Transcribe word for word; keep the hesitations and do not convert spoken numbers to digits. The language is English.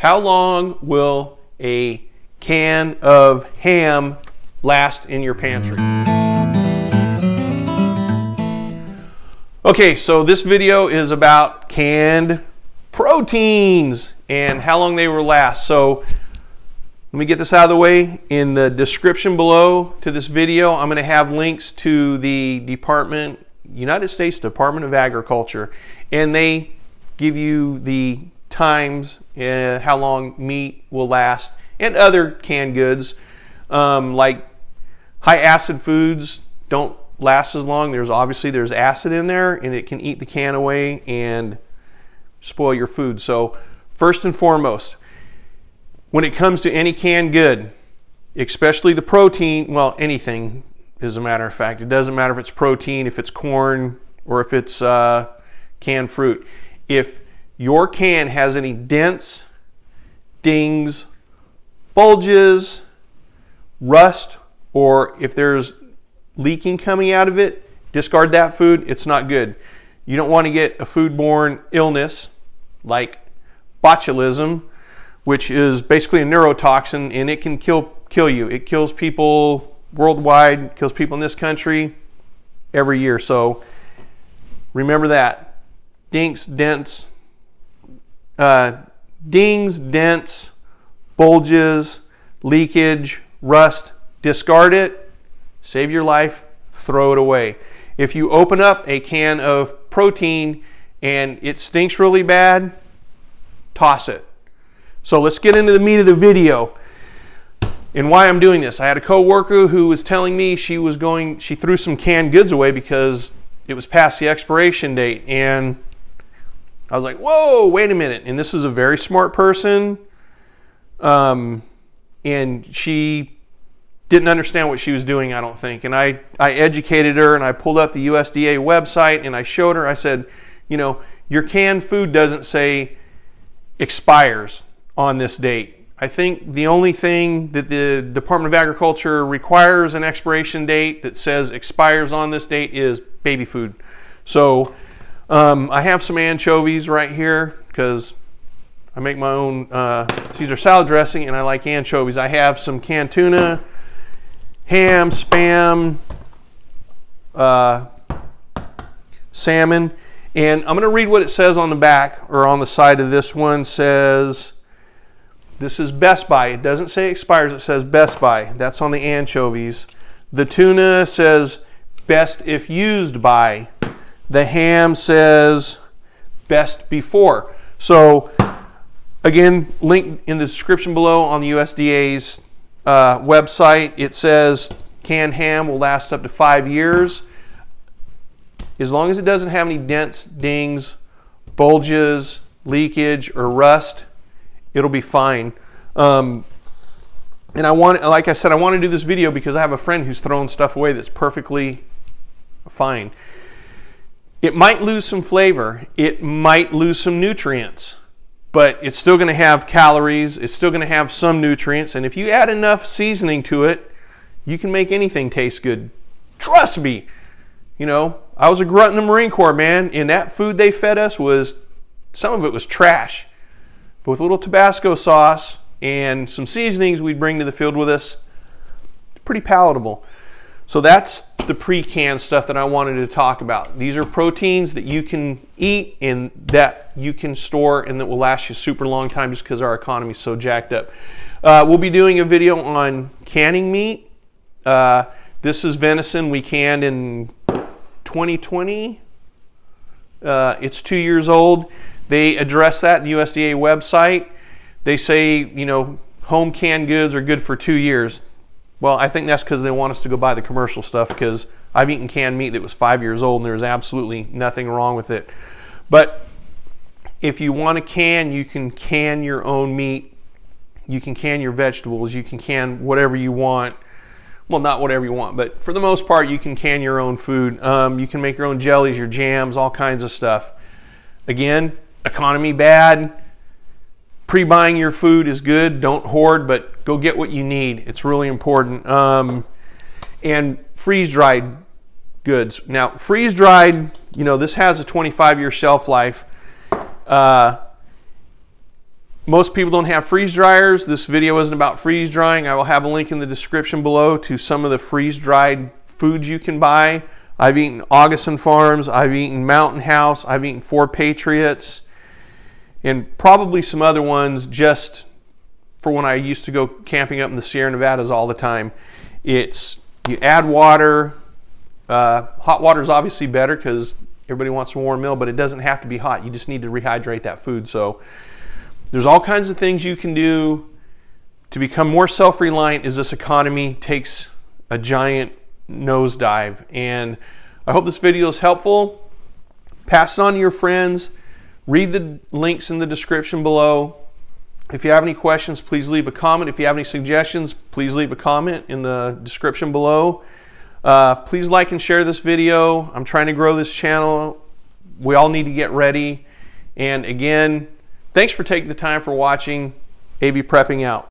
How long will a can of ham last in your pantry? Okay, so this video is about canned proteins and how long they will last. So let me get this out of the way. In the description below to this video, I'm going to have links to the Department, United States Department of Agriculture, and they give you the times, uh, how long meat will last, and other canned goods. Um, like high acid foods don't last as long. There's obviously there's acid in there, and it can eat the can away and spoil your food. So first and foremost, when it comes to any canned good, especially the protein, well, anything as a matter of fact, it doesn't matter if it's protein, if it's corn, or if it's uh, canned fruit. If your can has any dents, dings, bulges, rust, or if there's leaking coming out of it, discard that food. It's not good. You don't want to get a foodborne illness like botulism, which is basically a neurotoxin, and it can kill kill you. It kills people worldwide, it kills people in this country every year. So remember that. Dinks, dents, uh, dings, dents, bulges, leakage, rust, discard it, save your life, throw it away. If you open up a can of protein and it stinks really bad, toss it. So let's get into the meat of the video and why I'm doing this. I had a coworker who was telling me she was going, she threw some canned goods away because it was past the expiration date. And I was like, whoa, wait a minute. And this is a very smart person. Um, and she didn't understand what she was doing, I don't think. And I, I educated her, and I pulled up the U S D A website, and I showed her, I said, you know, your canned food doesn't say expires on this date. I think the only thing that the Department of Agriculture requires an expiration date that says expires on this date is baby food. So um, I have some anchovies right here because I make my own uh, Caesar salad dressing, and I like anchovies. I have some canned tuna, ham, spam, uh, salmon, and I'm going to read what it says on the back, or on the side of this one. Says, this is Best Buy. It doesn't say expires, it says Best Buy. That's on the anchovies. The tuna says best if used by. The ham says best before. So again, link in the description below on the U S D A's uh, website. It says canned ham will last up to five years. As long as it doesn't have any dents, dings, bulges, leakage, or rust, it'll be fine. Um, and I want, like I said, I want to do this video because I have a friend who's throwing stuff away that's perfectly fine. It might lose some flavor, it might lose some nutrients, but it's still going to have calories, it's still going to have some nutrients, and if you add enough seasoning to it, you can make anything taste good. Trust me. You know, I was a grunt in the Marine Corps, man, and that food they fed us was, some of it was trash. But with a little Tabasco sauce and some seasonings we'd bring to the field with us, it's pretty palatable. So that's the pre-canned stuff that I wanted to talk about. These are proteins that you can eat and that you can store and that will last you a super long time just because our economy is so jacked up. Uh, we'll be doing a video on canning meat. Uh, this is venison we canned in twenty twenty. Uh, it's two years old. They address that in the U S D A website. They say, you know, home canned goods are good for two years. Well, I think that's because they want us to go buy the commercial stuff, because I've eaten canned meat that was five years old and there's absolutely nothing wrong with it. But if you want to can, you can can your own meat. You can can your vegetables. You can can whatever you want. Well, not whatever you want, but for the most part, you can can your own food. Um, you can make your own jellies, your jams, all kinds of stuff. Again, economy bad, pre-buying your food is good. Don't hoard, but go get what you need. It's really important. Um, and freeze-dried goods. Now, freeze-dried, you know, this has a twenty-five year shelf life. Uh, Most people don't have freeze dryers. This video isn't about freeze drying. I will have a link in the description below to some of the freeze dried foods you can buy. I've eaten Augustine Farms, I've eaten Mountain House, I've eaten Four Patriots, and probably some other ones just for when I used to go camping up in the Sierra Nevadas all the time. It's, you add water, uh, hot water is obviously better because everybody wants a warm meal, but it doesn't have to be hot. You just need to rehydrate that food. So there's all kinds of things you can do to become more self-reliant as this economy takes a giant nosedive. And I hope this video is helpful. Pass it on to your friends. Read the links in the description below. If you have any questions, please leave a comment. If you have any suggestions, please leave a comment in the description below. Uh, please like and share this video. I'm trying to grow this channel. We all need to get ready. And again, thanks for taking the time for watching. A V Prepping out.